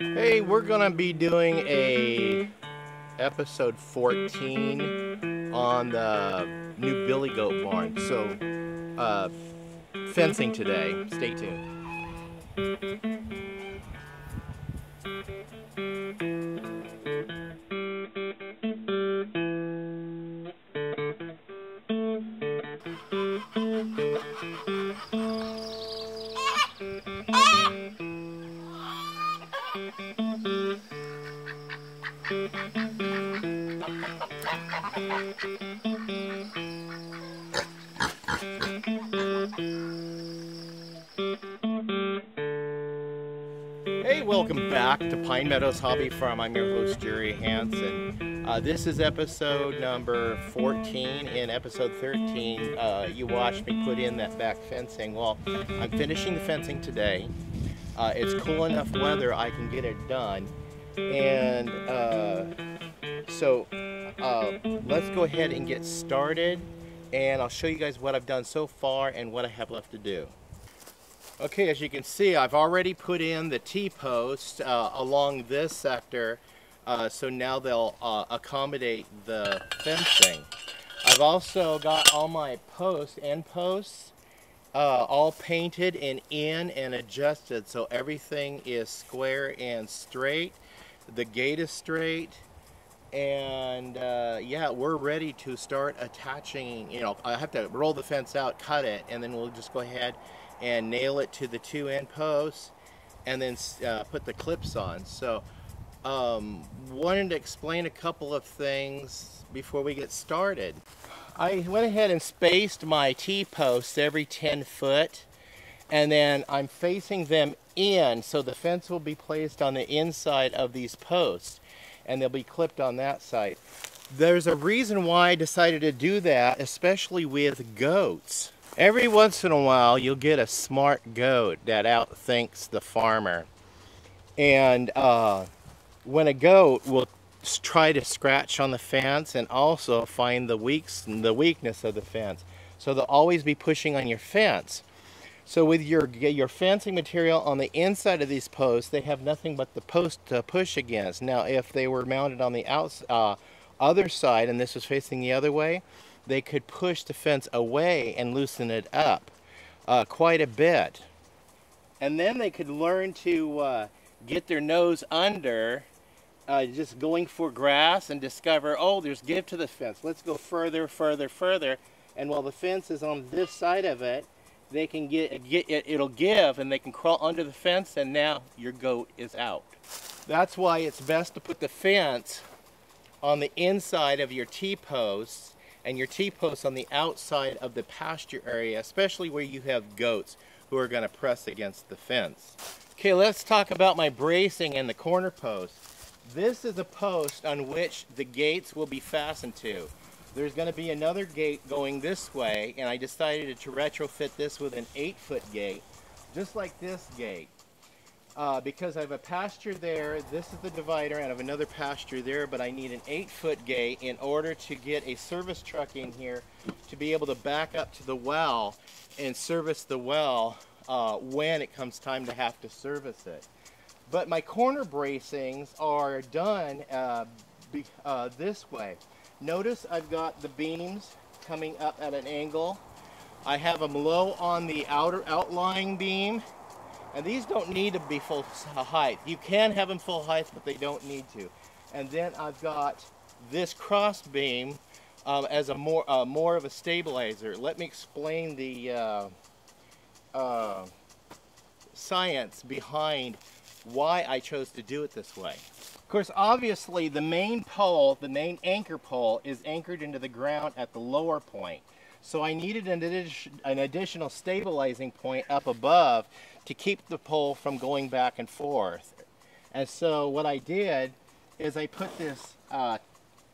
Hey, we're gonna be doing a episode 14 on the new Billy Goat Barn, so fencing today. Stay tuned. Hey, welcome back to Pine Meadows Hobby Farm. I'm your host, Jerry Hansen. This is episode number 14. In episode 13, you watched me put in that back fencing. Well, I'm finishing the fencing today. It's cool enough weather I can get it done. And so let's go ahead and get started, and I'll show you guys what I've done so far and what I have left to do. Okay, as you can see, I've already put in the T-post along this sector, so now they'll accommodate the fencing. I've also got all my posts, end posts, all painted and in and adjusted, so everything is square and straight. The gate is straight, and yeah, we're ready to start attaching. You know, I have to roll the fence out, cut it, and then we'll just go ahead and nail it to the two end posts and then put the clips on. So wanted to explain a couple of things before we get started. I went ahead and spaced my T-posts every 10 foot, and then I'm facing them in, so the fence will be placed on the inside of these posts and they'll be clipped on that side. There's a reason why I decided to do that, especially with goats. Every once in a while you'll get a smart goat that outthinks the farmer, and when a goat will try to scratch on the fence and also find the weakness of the fence, so they'll always be pushing on your fence. So with your fencing material on the inside of these posts, they have nothing but the post to push against. Now, if they were mounted on the other side and this was facing the other way, they could push the fence away and loosen it up quite a bit. And then they could learn to get their nose under just going for grass and discover, oh, there's give to the fence. Let's go further, further, further. And while the fence is on this side of it, they can it'll give, and they can crawl under the fence, and now your goat is out. That's why it's best to put the fence on the inside of your T-posts and your T-posts on the outside of the pasture area, especially where you have goats who are going to press against the fence. Okay, let's talk about my bracing and the corner post. This is a post on which the gates will be fastened to. There's going to be another gate going this way, and I decided to retrofit this with an 8-foot gate, just like this gate. Because I have a pasture there, this is the divider, and I have another pasture there, but I need an 8-foot gate in order to get a service truck in here to be able to back up to the well and service the well when it comes time to have to service it. But my corner bracings are done this way. Notice I've got the beams coming up at an angle. I have them low on the outer outlying beam, and these don't need to be full height. You can have them full height, but they don't need to. And then I've got this cross beam as more of a stabilizer. Let me explain the science behind why I chose to do it this way. Of course, obviously, the main pole, the main anchor pole, is anchored into the ground at the lower point. So I needed an additional stabilizing point up above to keep the pole from going back and forth. And so what I did is I put this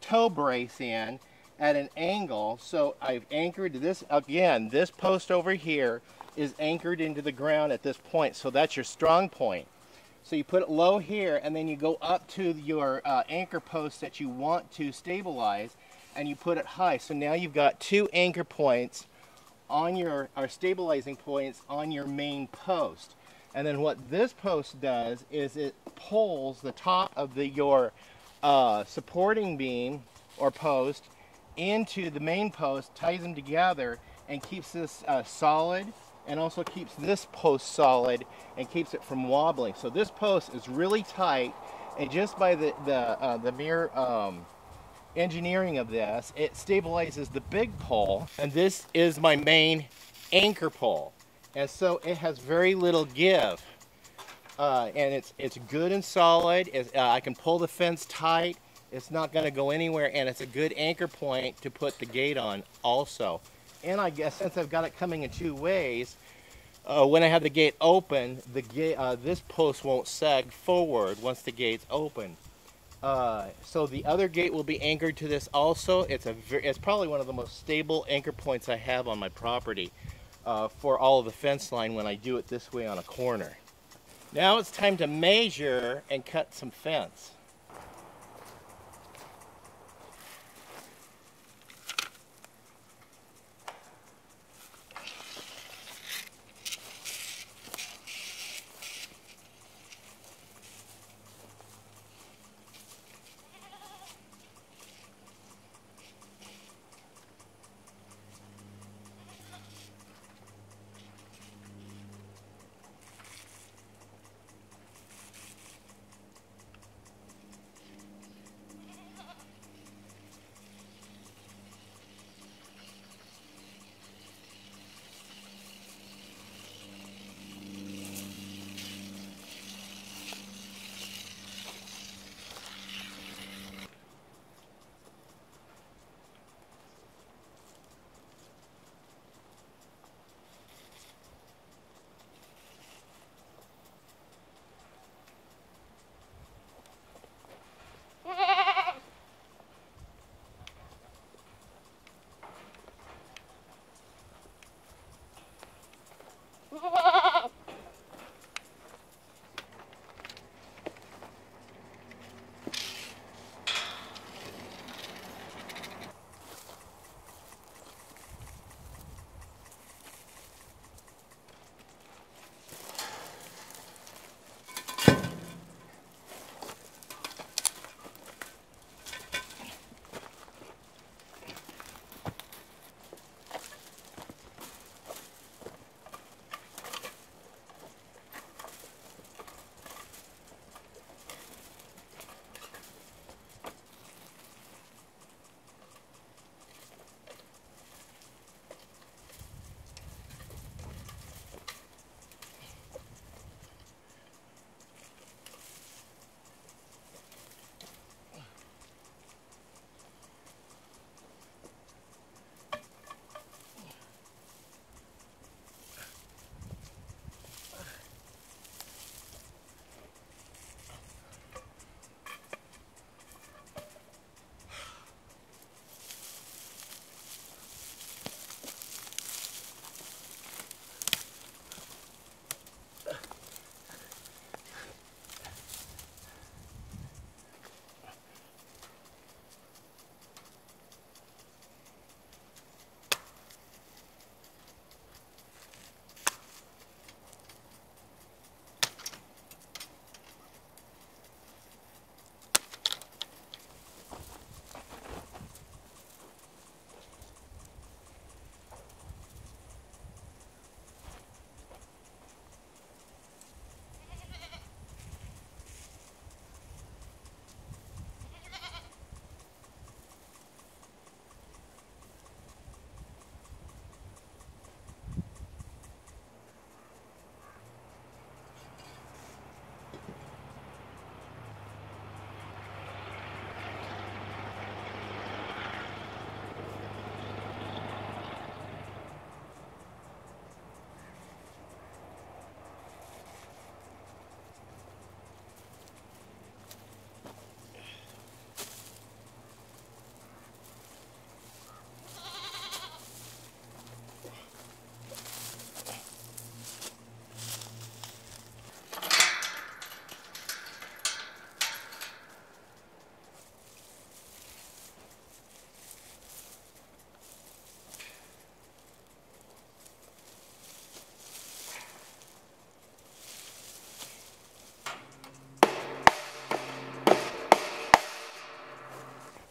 toe brace in at an angle. So I've anchored this, again, this post over here is anchored into the ground at this point. So that's your strong point. So you put it low here, and then you go up to your anchor post that you want to stabilize, and you put it high. So now you've got two anchor points on your stabilizing points on your main post. And then what this post does is it pulls the top of your supporting beam or post into the main post, ties them together, and keeps this solid, and also keeps this post solid and keeps it from wobbling. So this post is really tight, and just by the mere engineering of this, it stabilizes the big pole, and this is my main anchor pole. And so it has very little give, and it's good and solid. I can pull the fence tight. It's not going to go anywhere, and it's a good anchor point to put the gate on also. And I guess since I've got it coming in two ways, when I have the gate open, this post won't sag forward once the gate's open. So the other gate will be anchored to this also. It's probably one of the most stable anchor points I have on my property for all of the fence line when I do it this way on a corner. Now it's time to measure and cut some fence.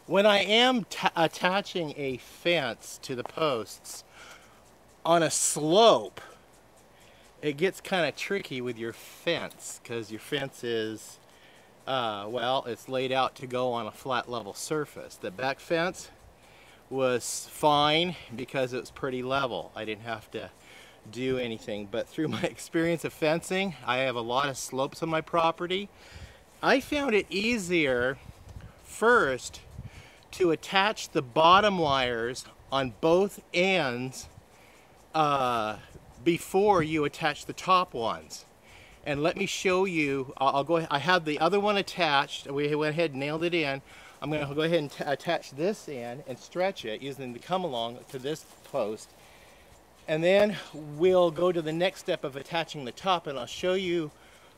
When I am attaching a fence to the posts on a slope, it gets kind of tricky with your fence, because your fence is, well, it's laid out to go on a flat level surface. The back fence was fine because it was pretty level. I didn't have to do anything, but through my experience of fencing, I have a lot of slopes on my property. I found it easier first to attach the bottom wires on both ends before you attach the top ones. And let me show you, I'll go ahead, I have the other one attached, we went ahead and nailed it in. I'm gonna go ahead and attach this in and stretch it using the come along to this post. And then we'll go to the next step of attaching the top, and I'll show you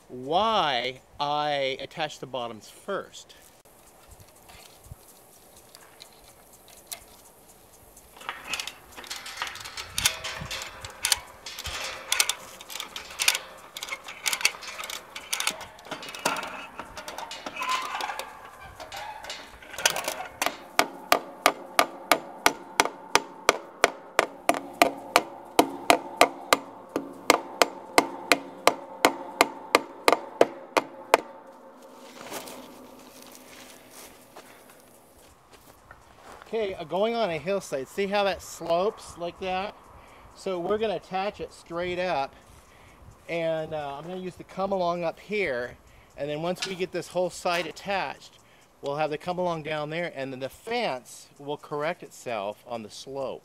why I attach the bottoms first. Okay, going on a hillside, see how that slopes like that? So we're going to attach it straight up, and I'm going to use the come along up here, and then once we get this whole side attached, we'll have the come along down there, and then the fence will correct itself on the slope.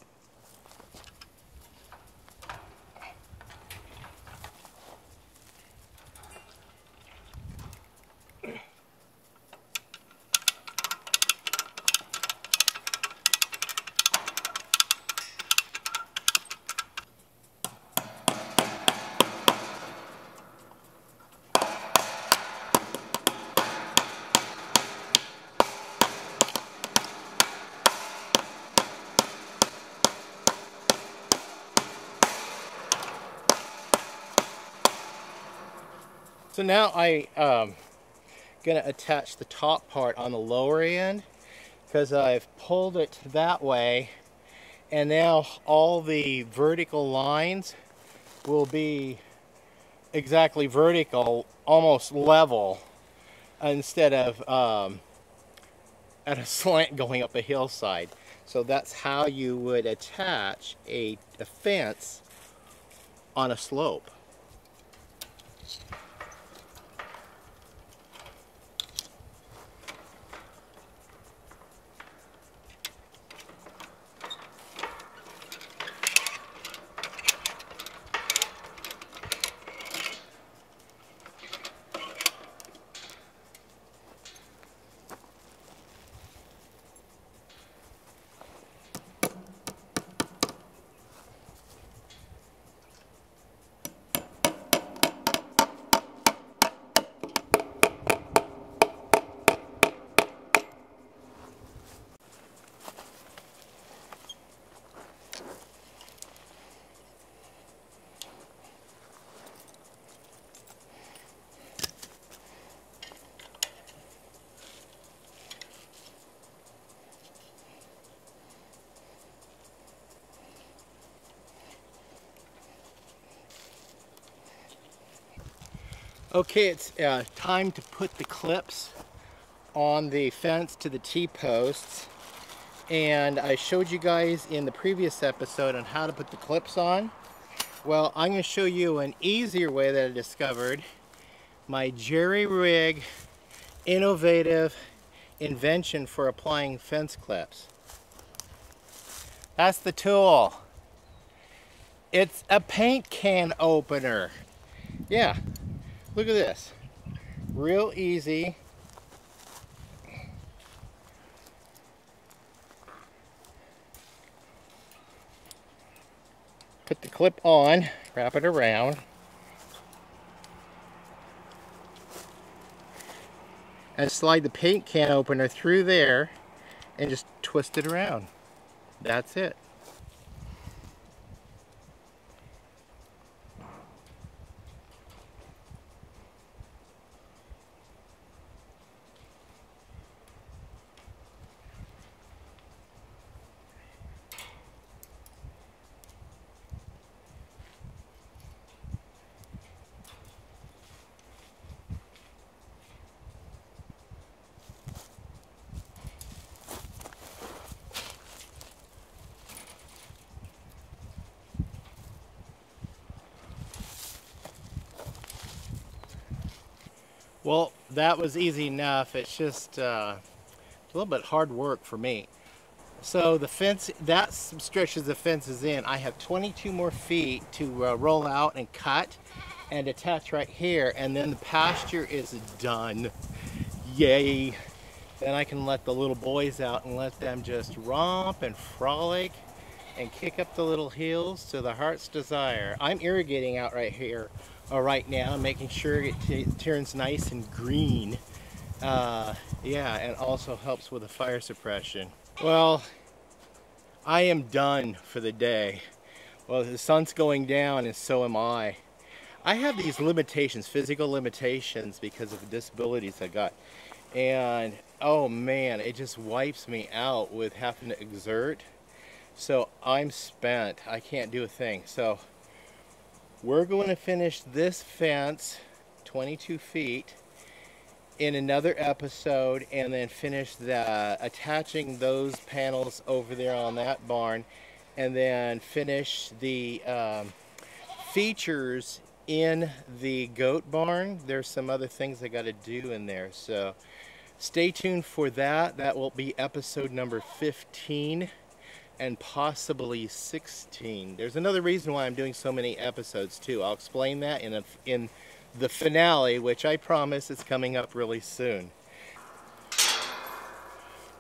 So now I'm gonna attach the top part on the lower end, because I've pulled it that way, and now all the vertical lines will be exactly vertical, almost level, instead of at a slant going up a hillside. So that's how you would attach a fence on a slope. Okay, it's time to put the clips on the fence to the T-posts, and I showed you guys in the previous episode on how to put the clips on. Well, I'm going to show you an easier way that I discovered. My Jerry Rig innovative invention for applying fence clips. That's the tool. It's a paint can opener. Yeah. Look at this, real easy. Put the clip on, wrap it around, and slide the paint can opener through there and just twist it around. That's it. Well, that was easy enough. It's just a little bit hard work for me. So the fence, that stretches the fences in. I have 22 more feet to roll out and cut and attach right here, and then the pasture is done. Yay. Then I can let the little boys out and let them just romp and frolic and kick up the little hills to the heart's desire. I'm irrigating out right here right now, making sure it turns nice and green. Yeah, and also helps with the fire suppression. Well, I am done for the day. Well, the sun's going down and so am I. I have these limitations, physical limitations, because of the disabilities I got. And oh man, it just wipes me out with having to exert. So I'm spent. I can't do a thing. So we're going to finish this fence, 22 feet, in another episode, and then finish the attaching those panels over there on that barn, and then finish the features in the goat barn. There's some other things I got to do in there, so stay tuned for that. That will be episode number 15 and possibly 16. There's another reason why I'm doing so many episodes too. I'll explain that in the finale, which I promise is coming up really soon.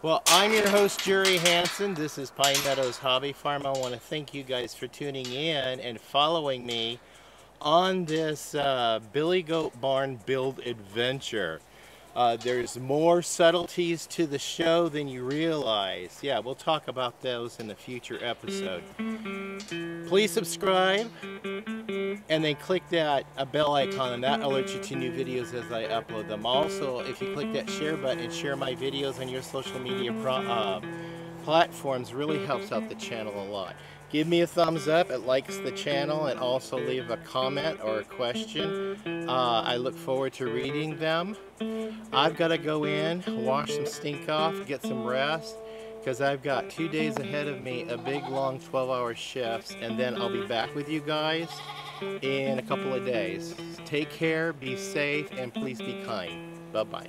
Well, I'm your host, Jerry Hansen. This is Pine Meadows Hobby Farm. I want to thank you guys for tuning in and following me on this Billy Goat Barn build adventure. There's more subtleties to the show than you realize. Yeah, we'll talk about those in a future episode. Please subscribe and then click that bell icon, and that alerts you to new videos as I upload them. Also, if you click that share button and share my videos on your social media platforms, really helps out the channel a lot. Give me a thumbs up, it likes the channel, and also leave a comment or a question. I look forward to reading them. I've got to go in, wash some stink off, get some rest, because I've got 2 days ahead of me, a big long 12-hour shifts, and then I'll be back with you guys in a couple of days. Take care, be safe, and please be kind. Bye-bye.